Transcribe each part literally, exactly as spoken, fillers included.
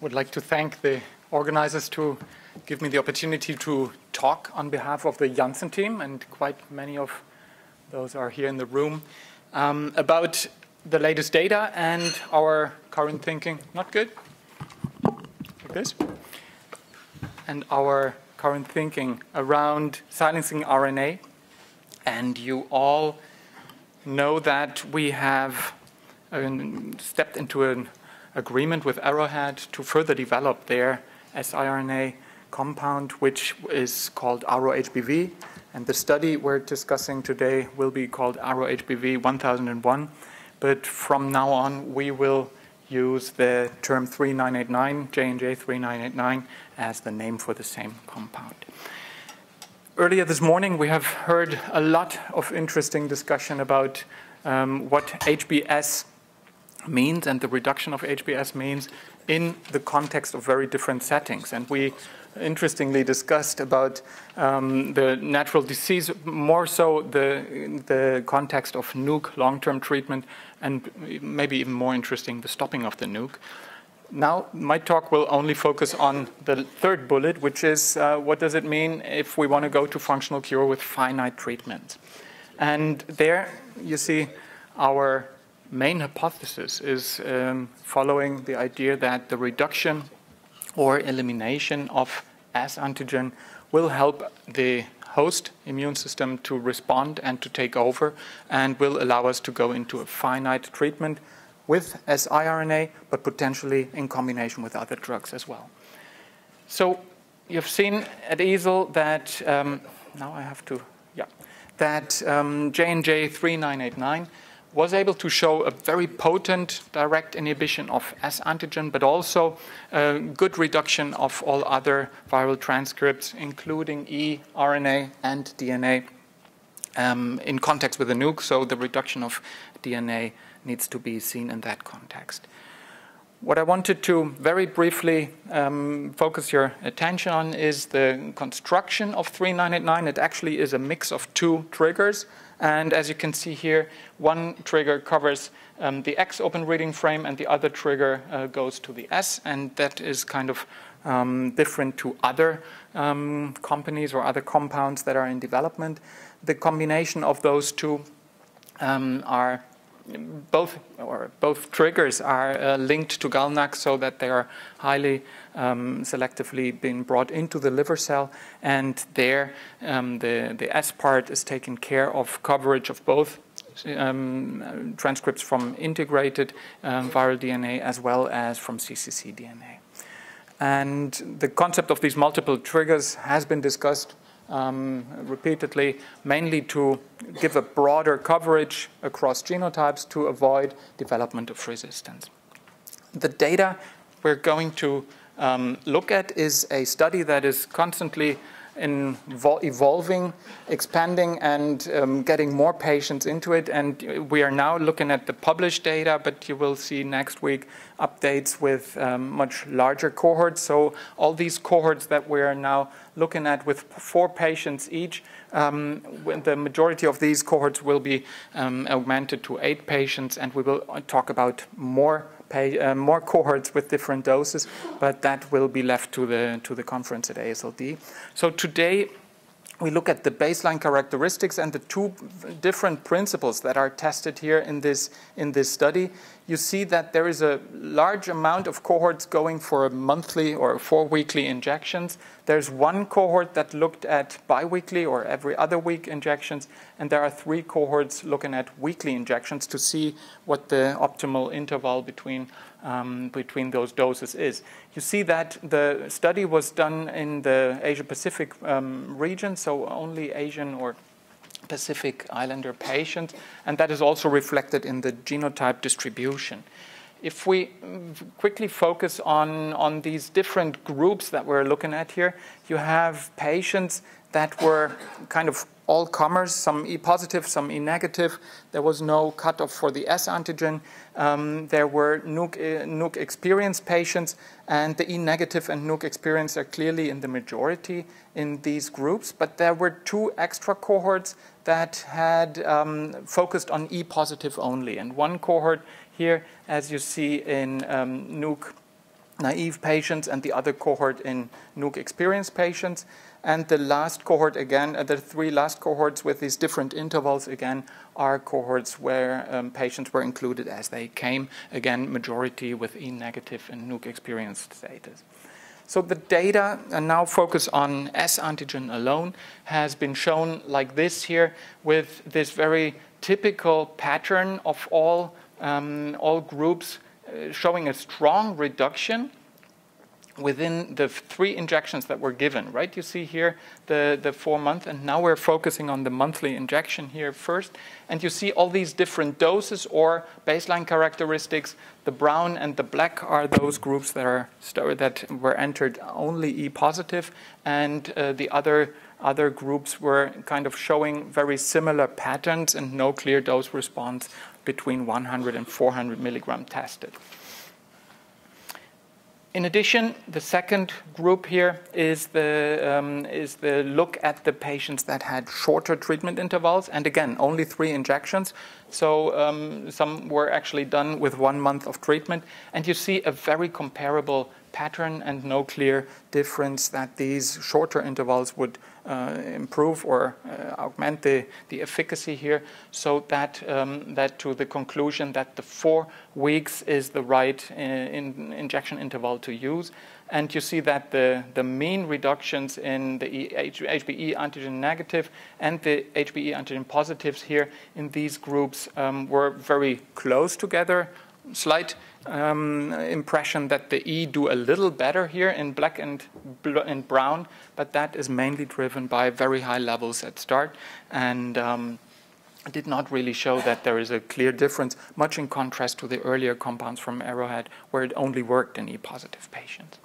would like to thank the organizers to give me the opportunity to talk on behalf of the Janssen team, and quite many of those are here in the room, um, about the latest data and our current thinking. Not good? Like this? And our current thinking around silencing R N A. And you all know that we have um, stepped into an agreement with Arrowhead to further develop their sIRNA compound, which is called AROHBV. And the study we're discussing today will be called AROHBV one thousand one. But from now on, we will use the term three nine eight nine, J N J thirty-nine eighty-nine, as the name for the same compound. Earlier this morning, we have heard a lot of interesting discussion about um, what H B S means and the reduction of H B S means in the context of very different settings. And we interestingly discussed about um, the natural disease, more so the, the context of nuke long-term treatment, and maybe even more interesting, the stopping of the nuke. Now, my talk will only focus on the third bullet, which is uh, what does it mean if we want to go to functional cure with finite treatment? And there, you see, our main hypothesis is um, following the idea that the reduction or elimination of S antigen will help the host immune system to respond and to take over, and will allow us to go into a finite treatment with sIRNA, but potentially in combination with other drugs as well. So you've seen at EASL that, um, now I have to, yeah, that um, J N J thirty-nine eighty-nine was able to show a very potent direct inhibition of S antigen, but also a good reduction of all other viral transcripts, including e R N A and D N A, um, in context with the nuke, so the reduction of D N A needs to be seen in that context. What I wanted to very briefly um, focus your attention on is the construction of three nine eight nine. It actually is a mix of two triggers. And as you can see here, one trigger covers um, the X open reading frame, and the other trigger uh, goes to the S. And that is kind of um, different to other um, companies or other compounds that are in development. The combination of those two um, are Both, or both triggers are uh, linked to GalNAC, so that they are highly um, selectively being brought into the liver cell. And there, um, the, the S part is taking care of coverage of both um, transcripts from integrated um, viral D N A as well as from C C C D N A. And the concept of these multiple triggers has been discussed Um, repeatedly, mainly to give a broader coverage across genotypes to avoid development of resistance. The data we're going to um, look at is a study that is constantly evolving, expanding, and um, getting more patients into it. And we are now looking at the published data, but you will see next week updates with um, much larger cohorts. So all these cohorts that we are now looking at with four patients each, um, the majority of these cohorts will be um, augmented to eight patients, and we will talk about more Pay, uh, more cohorts with different doses, but that will be left to the to the conference at A S L D. So today we look at the baseline characteristics and the two different principles that are tested here in this in this study. You see that there is a large amount of cohorts going for a monthly or four weekly injections. There's one cohort that looked at biweekly or every other week injections, and there are three cohorts looking at weekly injections to see what the optimal interval between um, between those doses is. You see that the study was done in the Asia-Pacific um, region, so only Asian or Pacific Islander patients, and that is also reflected in the genotype distribution. If we quickly focus on, on these different groups that we're looking at here, you have patients that were kind of all comers, some E positive, some E negative. There was no cutoff for the S antigen. Um, there were nuke, uh, nuke experienced patients, and the E negative and nuke experienced are clearly in the majority in these groups. But there were two extra cohorts that had um, focused on E positive only. And one cohort here, as you see in um, nuke naive patients and the other cohort in nuke experienced patients. And the last cohort again, the three last cohorts with these different intervals again are cohorts where um, patients were included as they came. Again, majority with E negative and nuke experienced status. So the data, and now focus on S antigen alone, has been shown like this here with this very typical pattern of all, um, all groups uh, showing a strong reduction within the three injections that were given, right? You see here the, the four-month, and now we're focusing on the monthly injection here first. And you see all these different doses or baseline characteristics. The brown and the black are those groups that, are, that were entered only E positive, and uh, the other, other groups were kind of showing very similar patterns and no clear dose response between one hundred and four hundred milligram tested. In addition, the second group here is the, um, is the look at the patients that had shorter treatment intervals, and again, only three injections. So um, some were actually done with one month of treatment, and you see a very comparable pattern and no clear difference that these shorter intervals would uh, improve or uh, augment the, the efficacy here. So that um, that to the conclusion that the four weeks is the right uh, in injection interval to use. And you see that the, the mean reductions in the H B E antigen negative and the H B E antigen positives here in these groups um, were very close together. Slight um, impression that the E do a little better here in black and, bl and brown, but that is mainly driven by very high levels at start and um, did not really show that there is a clear difference, much in contrast to the earlier compounds from Arrowhead where it only worked in E positive patients.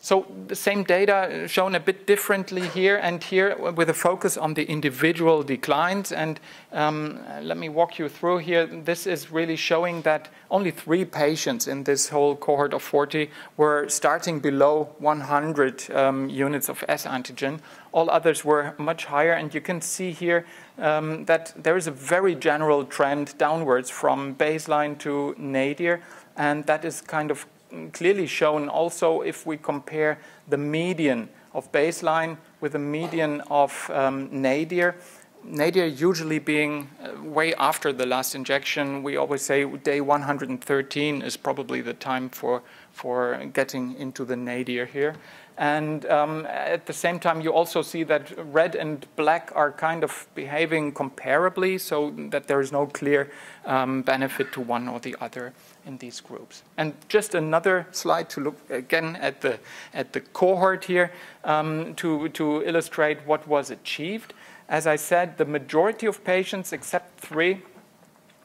So the same data shown a bit differently here and here with a focus on the individual declines. And um, let me walk you through here. This is really showing that only three patients in this whole cohort of forty were starting below one hundred um, units of S antigen. All others were much higher, and you can see here um, that there is a very general trend downwards from baseline to nadir, and that is kind of clearly shown also if we compare the median of baseline with the median of um, nadir. Nadir usually being way after the last injection. We always say day one hundred thirteen is probably the time for, for getting into the nadir here. And um, at the same time, you also see that red and black are kind of behaving comparably, so that there is no clear um, benefit to one or the other in these groups. And just another slide to look again at the, at the cohort here um, to, to illustrate what was achieved. As I said, the majority of patients, except three,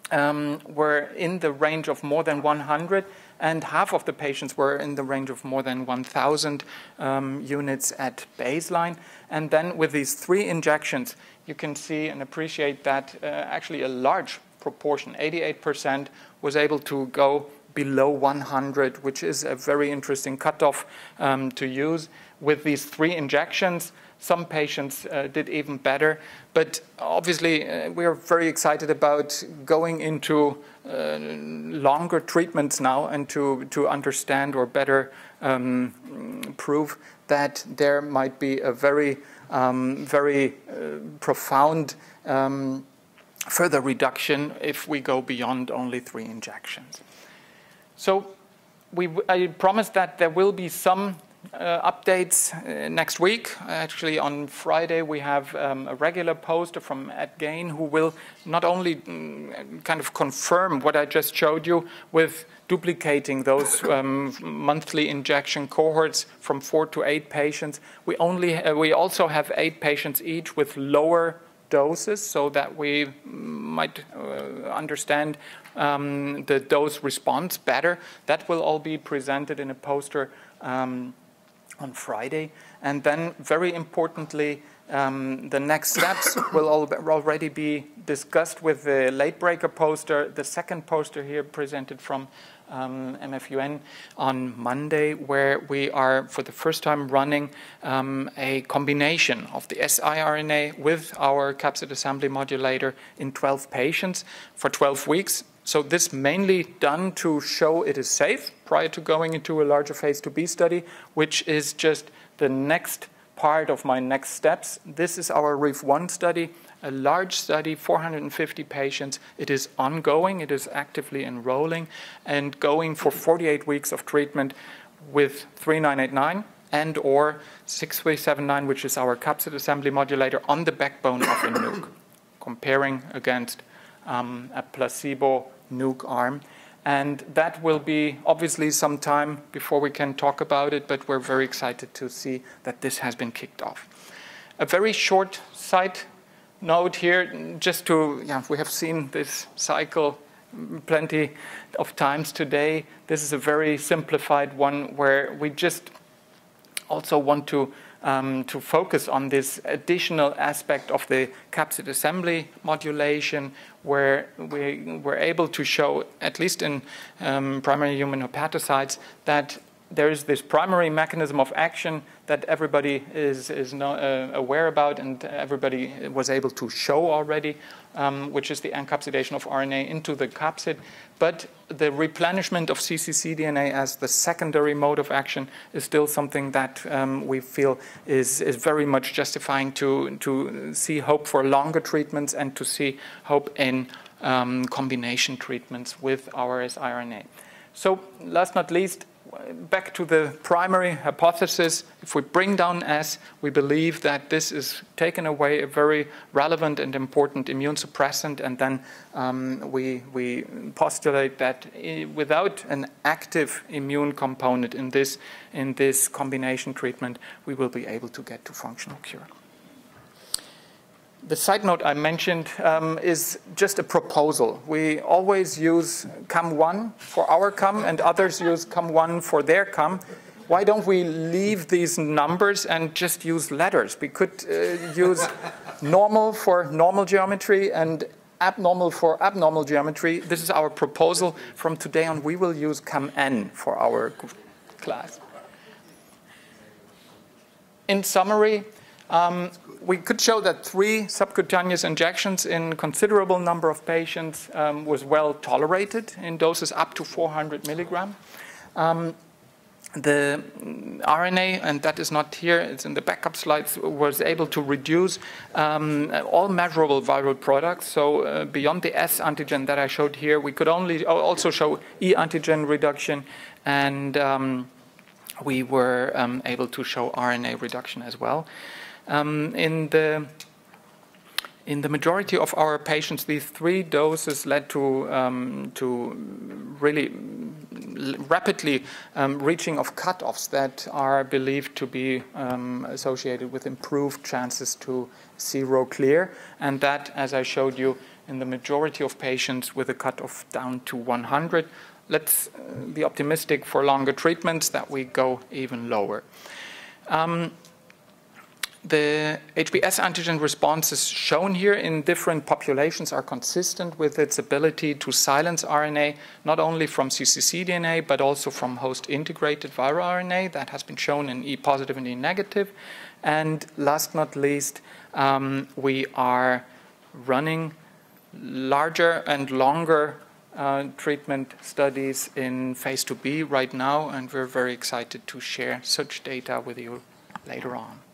um, were in the range of more than one hundred, and half of the patients were in the range of more than one thousand um, units at baseline. And then with these three injections, you can see and appreciate that uh, actually a large proportion, eighty-eight percent, was able to go below one hundred, which is a very interesting cutoff um, to use. With these three injections, some patients uh, did even better, but obviously uh, we are very excited about going into uh, longer treatments now and to, to understand or better um, prove that there might be a very, um, very uh, profound um, further reduction if we go beyond only three injections. So we, I promise that there will be some Uh, updates uh, next week. Actually, on Friday, we have um, a regular poster from Ed Gain, who will not only mm, kind of confirm what I just showed you with duplicating those um, monthly injection cohorts from four to eight patients. We, only, uh, we also have eight patients each with lower doses, so that we might uh, understand um, the dose response better. That will all be presented in a poster um, on Friday. And then, very importantly, um, the next steps will al already be discussed with the late breaker poster, the second poster here presented from um, M F U N on Monday, where we are for the first time running um, a combination of the sIRNA with our capsid assembly modulator in twelve patients for twelve weeks. So this mainly done to show it is safe prior to going into a larger phase two B study, which is just the next part of my next steps. This is our R E F one study, a large study, four hundred fifty patients. It is ongoing, it is actively enrolling, and going for forty-eight weeks of treatment with three nine eight nine and or six three seven nine, which is our capsid assembly modulator, on the backbone of a nuke, comparing against um, a placebo nuke arm. And that will be obviously some time before we can talk about it, but we're very excited to see that this has been kicked off. A very short side note here, just to, yeah, we have seen this cycle plenty of times today. This is a very simplified one where we just also want to Um, to focus on this additional aspect of the capsid assembly modulation, where we were able to show, at least in um, primary human hepatocytes, that there is this primary mechanism of action that everybody is, is not, uh, aware about, and everybody was able to show already, um, which is the encapsulation of R N A into the capsid. But the replenishment of C C cDNA as the secondary mode of action is still something that um, we feel is, is very much justifying to, to see hope for longer treatments and to see hope in um, combination treatments with our sIRNA. So last but not least, back to the primary hypothesis, if we bring down S, we believe that this is taken away a very relevant and important immune suppressant, and then um, we, we postulate that without an active immune component in this, in this combination treatment, we will be able to get to functional cure. The side note I mentioned um, is just a proposal. We always use C A M one for our C A M, and others use C A M one for their C A M. Why don't we leave these numbers and just use letters? We could uh, use normal for normal geometry and abnormal for abnormal geometry. This is our proposal. From today on, we will use C A M N for our class. In summary, Um, we could show that three subcutaneous injections in considerable number of patients um, was well tolerated in doses up to four hundred milligram. Um, the R N A, and that is not here, it's in the backup slides, was able to reduce um, all measurable viral products. So uh, beyond the S antigen that I showed here, we could only also show E antigen reduction, and um, we were um, able to show R N A reduction as well. Um, in the in the majority of our patients, these three doses led to um, to really rapidly um, reaching of cutoffs that are believed to be um, associated with improved chances to sero clear, and that, as I showed you, in the majority of patients with a cutoff down to one hundred. Let's be optimistic for longer treatments that we go even lower. Um, The H B S antigen responses shown here in different populations are consistent with its ability to silence R N A, not only from C C cDNA, but also from host-integrated viral R N A. That has been shown in E-positive and E-negative. And last but not least, um, we are running larger and longer uh, treatment studies in phase two B right now, and we're very excited to share such data with you later on.